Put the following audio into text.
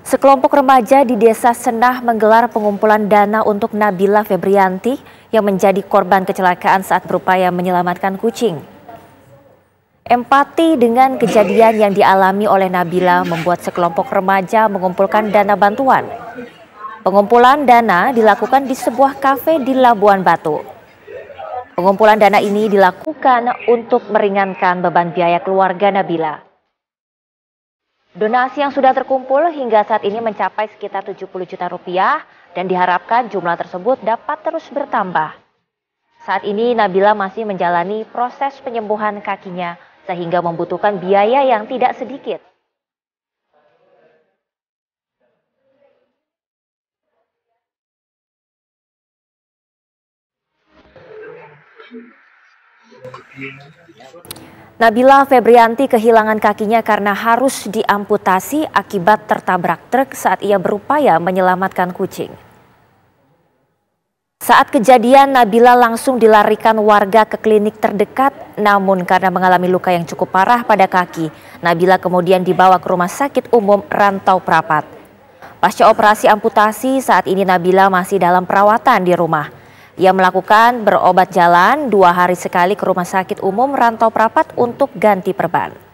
Sekelompok remaja di Desa Senah menggelar pengumpulan dana untuk Nabila Febrianti yang menjadi korban kecelakaan saat berupaya menyelamatkan kucing. Empati dengan kejadian yang dialami oleh Nabila membuat sekelompok remaja mengumpulkan dana bantuan. Pengumpulan dana dilakukan di sebuah kafe di Labuan Batu. Pengumpulan dana ini dilakukan untuk meringankan beban biaya keluarga Nabila. Donasi yang sudah terkumpul hingga saat ini mencapai sekitar 70 juta rupiah dan diharapkan jumlah tersebut dapat terus bertambah. Saat ini Nabila masih menjalani proses penyembuhan kakinya sehingga membutuhkan biaya yang tidak sedikit. Nabila Febrianti kehilangan kakinya karena harus diamputasi akibat tertabrak truk saat ia berupaya menyelamatkan kucing. Saat kejadian, Nabila langsung dilarikan warga ke klinik terdekat, namun karena mengalami luka yang cukup parah pada kaki, Nabila kemudian dibawa ke Rumah Sakit Umum Rantau Prapat. Pasca operasi amputasi, saat ini Nabila masih dalam perawatan di rumah. Ia melakukan berobat jalan 2 hari sekali ke Rumah Sakit Umum Rantau Prapat untuk ganti perban.